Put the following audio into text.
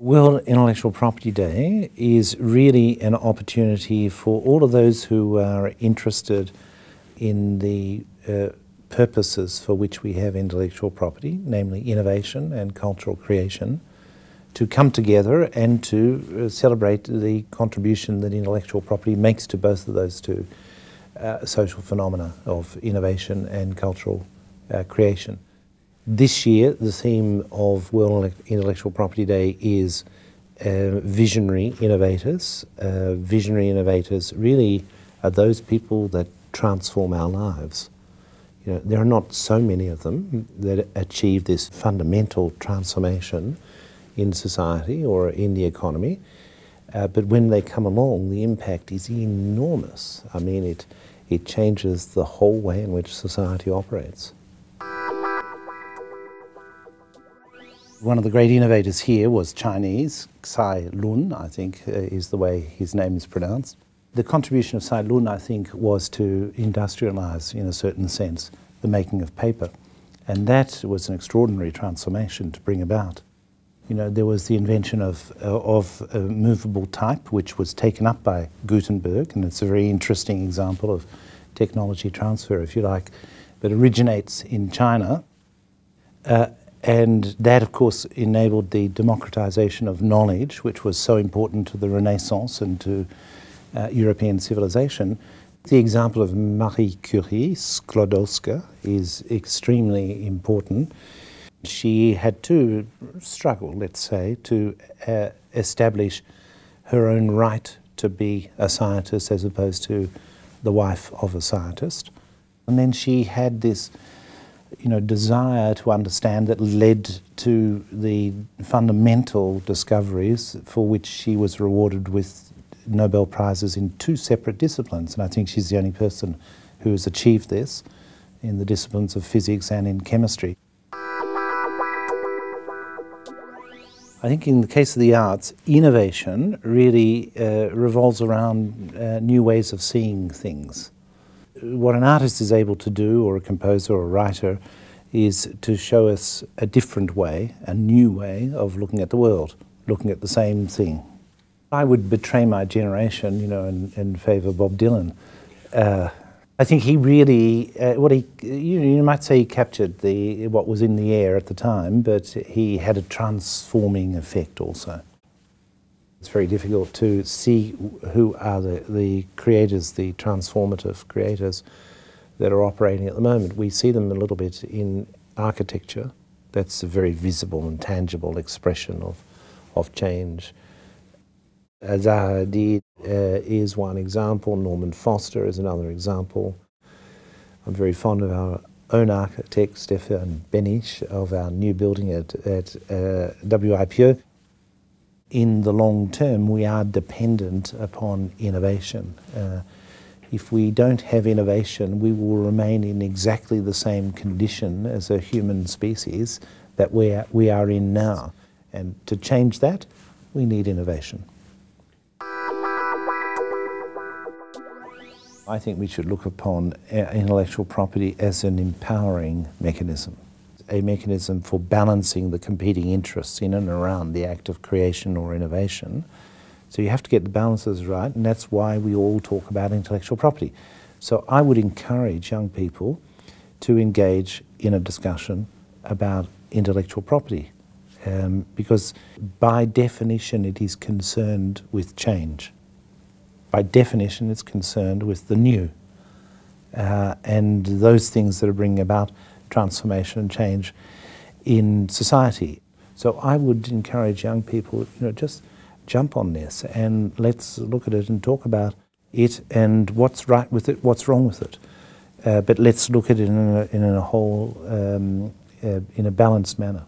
World Intellectual Property Day is really an opportunity for all of those who are interested in the purposes for which we have intellectual property, namely innovation and cultural creation, to come together and to celebrate the contribution that intellectual property makes to both of those two social phenomena of innovation and cultural creation. This year, the theme of World Intellectual Property Day is visionary innovators. Visionary innovators really are those people that transform our lives. You know, there are not so many of them that achieve this fundamental transformation in society or in the economy, but when they come along, the impact is enormous. I mean, it changes the whole way in which society operates. One of the great innovators here was Chinese, Tsai Lun, I think is the way his name is pronounced. The contribution of Tsai Lun, I think, was to industrialize, in a certain sense, the making of paper. And that was an extraordinary transformation to bring about. You know, there was the invention of movable type, which was taken up by Gutenberg, and it's a very interesting example of technology transfer, if you like, that originates in China. And that, of course, enabled the democratization of knowledge, which was so important to the Renaissance and to European civilization. The example of Marie Curie, Sklodowska, is extremely important. She had to struggle, let's say, to establish her own right to be a scientist as opposed to the wife of a scientist. And then she had this, you know, desire to understand that led to the fundamental discoveries for which she was rewarded with Nobel Prizes in two separate disciplines. And I think she's the only person who has achieved this in the disciplines of physics and in chemistry. I think in the case of the arts, innovation really revolves around new ways of seeing things. What an artist is able to do, or a composer or a writer, is to show us a different way, a new way of looking at the world, looking at the same thing. I would betray my generation, you know, and favour Bob Dylan. I think he really, you might say he captured what was in the air at the time, but he had a transforming effect also. It's very difficult to see who are the creators, the transformative creators that are operating at the moment. We see them a little bit in architecture. That's a very visible and tangible expression of change. Zaha Hadid is one example, Norman Foster is another example. I'm very fond of our own architect, Stefan Benich, of our new building at WIPO. In the long term, we are dependent upon innovation. If we don't have innovation, we will remain in exactly the same condition as a human species that we are in now. And to change that, we need innovation. I think we should look upon intellectual property as an empowering mechanism, a mechanism for balancing the competing interests in and around the act of creation or innovation. So you have to get the balances right, and that's why we all talk about intellectual property. So I would encourage young people to engage in a discussion about intellectual property, because by definition it is concerned with change. By definition, it's concerned with the new and those things that are bringing about transformation and change in society. So I would encourage young people, you know, just jump on this and let's look at it and talk about it and what's right with it, what's wrong with it. But let's look at it in a balanced manner.